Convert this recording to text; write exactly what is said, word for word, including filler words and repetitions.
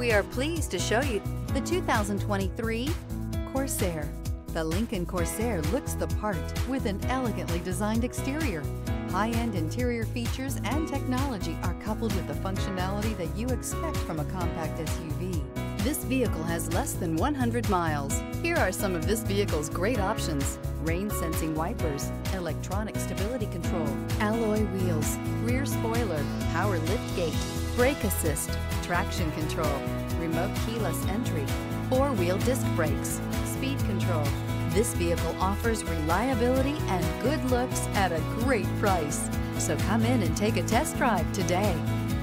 We are pleased to show you the two thousand twenty-three Corsair. The Lincoln Corsair looks the part with an elegantly designed exterior. High-end interior features and technology are coupled with the functionality that you expect from a compact S U V. This vehicle has less than one hundred miles. Here are some of this vehicle's great options: rain-sensing wipers, electronic stability control, alloy wheels, rear spoiler, power liftgate, brake assist, traction control, remote keyless entry, four-wheel disc brakes, speed control. This vehicle offers reliability and good looks at a great price. So come in and take a test drive today.